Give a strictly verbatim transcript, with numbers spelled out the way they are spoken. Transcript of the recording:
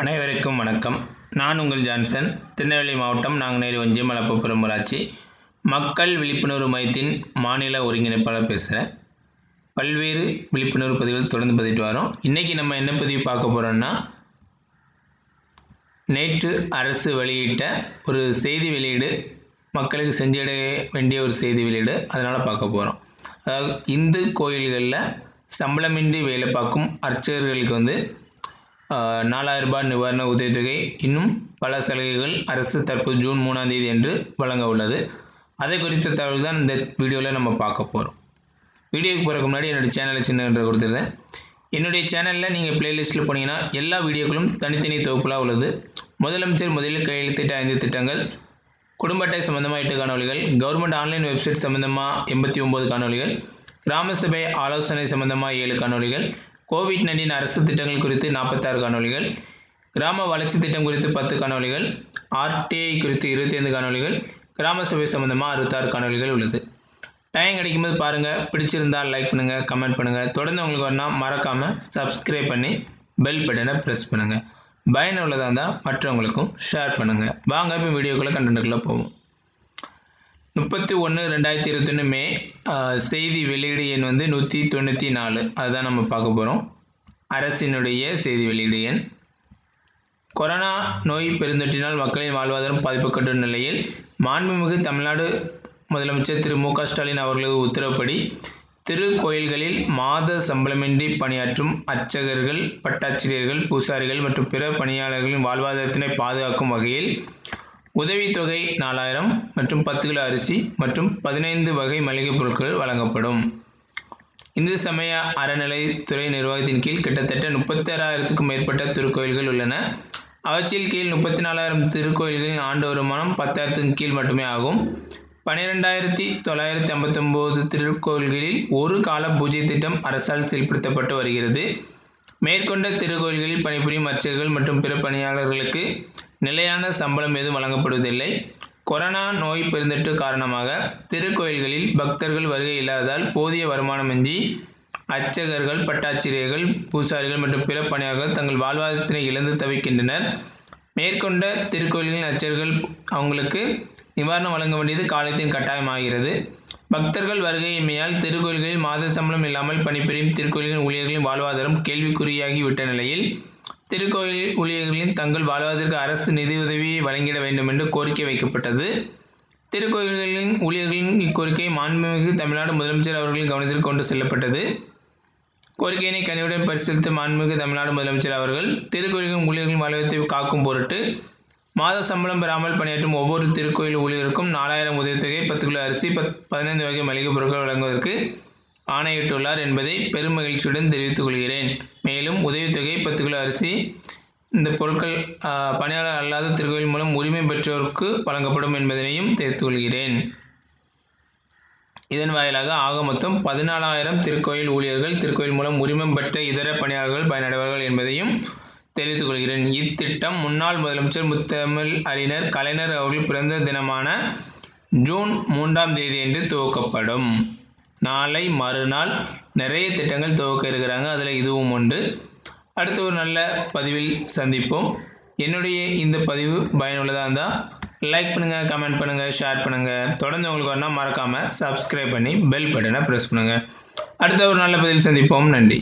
அனைவருக்கும் வணக்கம். நான் உங்கள் ஜான்சன். திருநெல்வேலி மாவட்டம் நாங்குநேரி ஒன்றியம் மலப்புரம் ஊராட்சி மக்கள் விழிப்புணர்வு மையத்தின் மாநில ஒருங்கிணைப்பாளர் பேசுகிறேன். பல்வேறு விழிப்புணர்வு பதிவுகள் தொடர்ந்து பதிவிட்டு வரோம். இன்றைக்கி நம்ம என்ன பதிவு பார்க்க போகிறோன்னா, நேற்று அரசு வெளியிட்ட ஒரு செய்தி வெளியீடு, மக்களுக்கு செஞ்சிட வேண்டிய ஒரு செய்தி வெளியீடு, அதனால் பார்க்க போகிறோம். அதாவது, இந்து கோயில்களில் சம்பளமின்றி வேலை பார்க்கும் அர்ச்சகர்களுக்கு வந்து நாலாயிரம் ரூபாய் நிவாரண உதவித்தொகை, இன்னும் பல சலுகைகள் அரசு தற்போது ஜூன் மூணாம் தேதி என்று வழங்க உள்ளது. அதை குறித்த தகவல் தான் இந்த வீடியோவில் நம்ம பார்க்க போகிறோம். வீடியோக்கு போகிறதுக்கு முன்னாடி என்னுடைய சேனலை சின்னன்று கொடுத்துருந்தேன். என்னுடைய சேனலில் நீங்கள் பிளேலிஸ்ட்டில் போனீங்கன்னா எல்லா வீடியோக்களும் தனித்தனி தொகுப்புலாக உள்ளது. முதலமைச்சர் முதலில் கையெழுத்திட்ட ஐந்து திட்டங்கள், குடும்ப அட்டை சம்பந்தமாக எட்டு காணொலிகள், கவர்மெண்ட் ஆன்லைன் வெப்சைட் சம்பந்தமாக எண்பத்தி ஒம்பது காணொலிகள், கிராம சபை ஆலோசனை சம்பந்தமாக ஏழு காணொலிகள், கோவிட் நைன்டீன் அரசு திட்டங்கள் குறித்து நாற்பத்தாறு காணொலிகள், கிராம வளர்ச்சி திட்டம் குறித்து பத்து காணொலிகள், ஆர்டிஐ குறித்து இருபத்தி ஐந்து காணொலிகள், கிராம சபை சம்பந்தமாக அறுபத்தாறு காணொலிகள் உள்ளது. டைம் கிடைக்கும்போது பாருங்கள். பிடிச்சிருந்தால் லைக் பண்ணுங்கள், கமெண்ட் பண்ணுங்கள். தொடர்ந்து உங்களுக்கு வரணும் மறக்காமல் சப்ஸ்கிரைப் பண்ணி பெல் பட்டனை ப்ரெஸ் பண்ணுங்கள். பயனுள்ளதாக இருந்தால் மற்றவங்களுக்கும் ஷேர் பண்ணுங்கள். வாங்க இப்போ வீடியோக்குள்ளே கண்டென்ட்டுக்குள்ளே போவோம். முப்பத்தி ஒன்று ரெண்டாயிரத்தி இருபத்தொன்று மே செய்தி வெளியீடு எண் வந்து நூற்றி தொண்ணூற்றி நாலு அதுதான் நம்ம பார்க்க போகிறோம். அரசினுடைய செய்தி வெளியீடு எண். கொரோனா நோய் பெருந்தொற்றினால் மக்களின் வாழ்வாதாரம் பாதிக்கப்பட்ட நிலையில் மாண்புமிகு தமிழ்நாடு முதலமைச்சர் திரு மு க ஸ்டாலின் அவர்களது உத்தரவுப்படி திருக்கோயில்களில் மாத சம்பளமின்றி பணியாற்றும் அர்ச்சகர்கள், பட்டாட்சியர்கள், பூசாரிகள் மற்றும் பிற பணியாளர்களின் வாழ்வாதாரத்தினை பாதுகாக்கும் வகையில் உதவித்தொகை நாலாயிரம் மற்றும் பத்து கிலோ அரிசி மற்றும் பதினைந்து வகை மளிகைப் பொருட்கள் வழங்கப்படும். இந்து சமய அறநிலைத்துறை நிர்வாகத்தின் கீழ் கிட்டத்தட்ட முப்பத்தாறாயிரத்துக்கும் மேற்பட்ட திருக்கோயில்கள் உள்ளன. அவற்றின் கீழ் முப்பத்தி நாலாயிரம் திருக்கோயில்களின் ஆண்டு வருமானம் பத்தாயிரத்துக்கு கீழ் மட்டுமே ஆகும். பன்னிரெண்டாயிரத்தி தொள்ளாயிரத்தி ஐம்பத்தி ஒன்பது திருக்கோயில்களில் ஒரு கால பூஜை திட்டம் அரசால் செயல்படுத்தப்பட்டு வருகிறது. மேற்கொண்ட திருக்கோயில்களில் பணிபுரியும் அர்ச்சகர்கள் மற்றும் பிற பணியாளர்களுக்கு நிலையான சம்பளம் எதுவும் வழங்கப்படுவதில்லை. கொரோனா நோய் பெருந்தொற்று காரணமாக திருக்கோயில்களில் பக்தர்கள் வருகை இல்லாததால் போதிய வருமானமின்றி அர்ச்சகர்கள், பட்டாட்சியர்கள், பூசாரிகள் மற்றும் பிற பணியாளர்கள் தங்கள் வாழ்வாதாரத்தினை இழந்து தவிக்கின்றனர். மேற்கொண்ட திருக்கோயில்களின் அர்ச்சகர்கள் அவங்களுக்கு நிவாரணம் வழங்க வேண்டியது காலத்தின் கட்டாயமாகிறது. பக்தர்கள் வருகையின்மையால் திருக்கோயில்களில் மாத சம்பளம் இல்லாமல் பணிபுரியும் திருக்கோயில்களின் ஊழியர்களின் வாழ்வாதாரம் கேள்விக்குறியாகிவிட்ட நிலையில் திருக்கோயில் ஊழியர்களின் தங்கள் வாழ்வதற்கு அரசு நிதியுதவியை வழங்கிட வேண்டும் என்று கோரிக்கை வைக்கப்பட்டது. திருக்கோயில்களின் ஊழியர்களின் இக்கோரிக்கை மாண்புமிகு தமிழ்நாடு முதலமைச்சர் அவர்களின் கவனத்திற்கு கொண்டு செல்லப்பட்டது. கோரிக்கையினை கனிவுடன் பரிசீலித்த மாண்புமிகு தமிழ்நாடு முதலமைச்சர் அவர்கள் திருக்கோயில்களின் ஊழியர்களின் வாழ்வத்தை காக்கும் பொருட்டு மாத சம்பளம் பெறாமல் பணியாற்றும் ஒவ்வொரு திருக்கோயில் ஊழியருக்கும் நாலாயிரம் உதவித்தொகை, பத்து கிலோ அரிசி, பத் பதினைந்து வகை மளிகைப் பொருட்கள் வழங்குவதற்கு ஆணையிட்டுள்ளார் என்பதை பெரும் மகிழ்ச்சியுடன் தெரிவித்துக் கொள்கிறேன். மேலும் உதவித்தொகை, பத்து கிலோ அரிசி, இந்த பொருட்கள் பணியாளர் அல்லாத திருக்கோயில் மூலம் உரிமை பெற்றோருக்கு வழங்கப்படும் என்பதனையும் தெரிவித்துக் கொள்கிறேன். இதன் வாயிலாக ஆக மொத்தம் பதினாலாயிரம் திருக்கோயில் ஊழியர்கள் திருக்கோயில் மூலம் உரிமை பெற்ற இதர பணியாளர்கள் பயனடைவார்கள் என்பதையும் தெரிவித்துக் கொள்கிறேன். இத்திட்டம் முன்னாள் முதலமைச்சர் முத்தமிழ் அறிஞர் கலைஞர் அவர்கள் பிறந்த தினமான ஜூன் மூன்றாம் தேதி என்று துவக்கப்படும். நாளை மறுநாள் நிறைய திட்டங்கள் துவக்க இருக்கிறாங்க. அதில் இதுவும் ஒன்று. அடுத்த ஒரு நல்ல பதிவில் சந்திப்போம். என்னுடைய இந்த பதிவு பயனுள்ளதாக இருந்தால் லைக் பண்ணுங்கள், கமெண்ட் பண்ணுங்கள், ஷேர் பண்ணுங்கள். தொடர்ந்து உங்களுக்கு வேணால் மறக்காமல் சப்ஸ்கிரைப் பண்ணி பெல் பட்டனை ப்ரெஸ் பண்ணுங்கள். அடுத்த ஒரு நல்ல பதிவில் சந்திப்போம். நன்றி.